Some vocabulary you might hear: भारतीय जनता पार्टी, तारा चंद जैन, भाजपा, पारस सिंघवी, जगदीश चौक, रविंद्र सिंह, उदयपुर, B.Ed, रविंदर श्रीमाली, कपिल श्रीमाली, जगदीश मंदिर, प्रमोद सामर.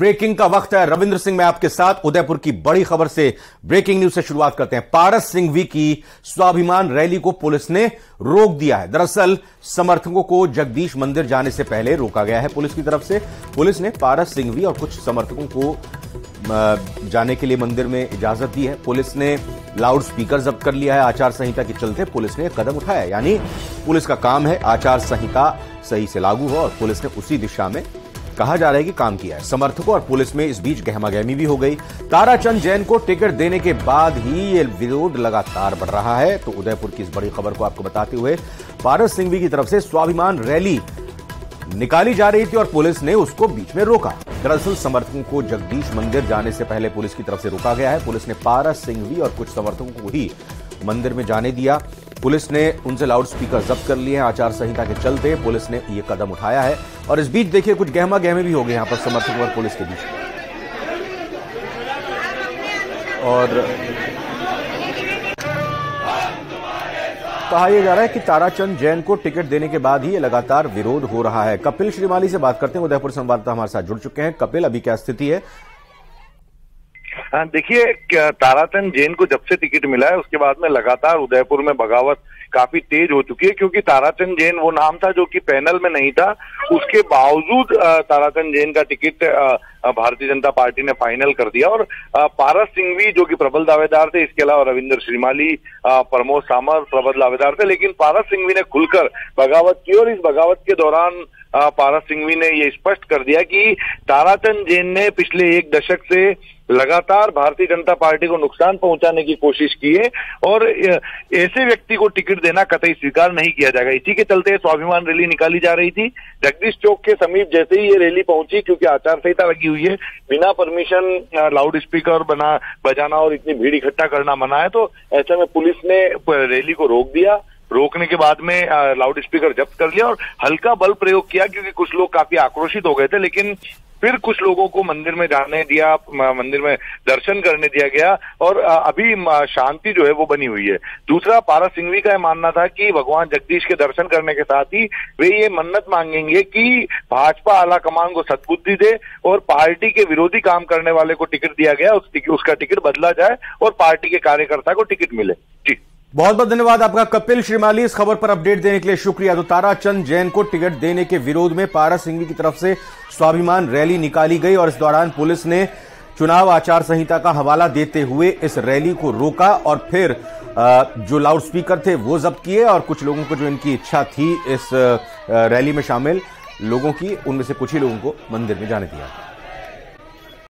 Breaking का वक्त है। रविंद्र सिंह मैं आपके साथ। उदयपुर की बड़ी खबर से, ब्रेकिंग न्यूज से शुरुआत करते हैं। पारस सिंघवी की स्वाभिमान रैली को पुलिस ने रोक दिया है। दरअसल समर्थकों को जगदीश मंदिर जाने से पहले रोका गया है पुलिस की तरफ से। पुलिस ने पारस सिंघवी और कुछ समर्थकों को जाने के लिए मंदिर में इजाजत दी है। पुलिस ने लाउड स्पीकर जब्त कर लिया है। आचार संहिता के चलते पुलिस ने कदम उठाया। यानी पुलिस का काम है आचार संहिता सही से लागू हो, और पुलिस ने उसी दिशा में कहा जा रहा है कि काम किया है। समर्थकों और पुलिस में इस बीच गहमागहमी भी हो गई। तारा चंद जैन को टिकट देने के बाद ही ये विरोध लगातार बढ़ रहा है। तो उदयपुर की इस बड़ी खबर को आपको बताते हुए, पारस सिंघवी की तरफ से स्वाभिमान रैली निकाली जा रही थी और पुलिस ने उसको बीच में रोका। दरअसल समर्थकों को जगदीश मंदिर जाने से पहले पुलिस की तरफ से रोका गया है। पुलिस ने पारस सिंघवी और कुछ समर्थकों को ही मंदिर में जाने दिया। पुलिस ने उनसे लाउड स्पीकर जब्त कर लिए हैं। आचार संहिता के चलते पुलिस ने ये कदम उठाया है। और इस बीच देखिए कुछ गहमागहमी भी हो गई यहाँ पर समर्थकों और पुलिस के बीच। और कहा यह जा रहा है कि ताराचंद जैन को टिकट देने के बाद ही ये लगातार विरोध हो रहा है। कपिल श्रीमाली से बात करते हैं, उदयपुर संवाददाता हमारे साथ जुड़ चुके हैं। कपिल, अभी क्या स्थिति है? देखिए, ताराचंद जैन को जब से टिकट मिला है उसके बाद में लगातार उदयपुर में बगावत काफी तेज हो चुकी है, क्योंकि ताराचंद जैन वो नाम था जो कि पैनल में नहीं था। उसके बावजूद ताराचंद जैन का टिकट भारतीय जनता पार्टी ने फाइनल कर दिया। और पारस सिंघवी जो कि प्रबल दावेदार थे, इसके अलावा रविंदर श्रीमाली, प्रमोद सामर प्रबल दावेदार थे, लेकिन पारस सिंघवी ने खुलकर बगावत की। और इस बगावत के दौरान पारस सिंघवी ने ये स्पष्ट कर दिया कि ताराचंद जैन ने पिछले एक दशक से लगातार भारतीय जनता पार्टी को नुकसान पहुंचाने की कोशिश की है, और ऐसे व्यक्ति को टिकट देना कतई स्वीकार नहीं किया जाएगा। इसी के चलते स्वाभिमान रैली निकाली जा रही थी। जगदीश चौक के समीप जैसे ही ये रैली पहुंची, क्योंकि आचार संहिता लगी हुई है, बिना परमिशन लाउड स्पीकर बजाना और इतनी भीड़ इकट्ठा करना मना है, तो ऐसे में पुलिस ने रैली को रोक दिया। रोकने के बाद में लाउड स्पीकर जब्त कर लिया और हल्का बल प्रयोग किया, क्योंकि कुछ लोग काफी आक्रोशित हो गए थे। लेकिन फिर कुछ लोगों को मंदिर में जाने दिया, मंदिर में दर्शन करने दिया गया, और अभी शांति जो है वो बनी हुई है। दूसरा, पारस सिंघवी का मानना था कि भगवान जगदीश के दर्शन करने के साथ ही वे ये मन्नत मांगेंगे कि भाजपा आलाकमान को सद्बुद्धि दे और पार्टी के विरोधी काम करने वाले को टिकट दिया गया उसका टिकट बदला जाए और पार्टी के कार्यकर्ता को टिकट मिले। जी, बहुत बहुत धन्यवाद आपका कपिल श्रीमाली, इस खबर पर अपडेट देने के लिए शुक्रिया। तो ताराचंद जैन को टिकट देने के विरोध में पारस सिंघवी की तरफ से स्वाभिमान रैली निकाली गई, और इस दौरान पुलिस ने चुनाव आचार संहिता का हवाला देते हुए इस रैली को रोका, और फिर जो लाउड स्पीकर थे वो जब्त किए, और कुछ लोगों को जो इनकी इच्छा थी इस रैली में शामिल लोगों की, उनमें से कुछ ही लोगों को मंदिर में जाने दिया।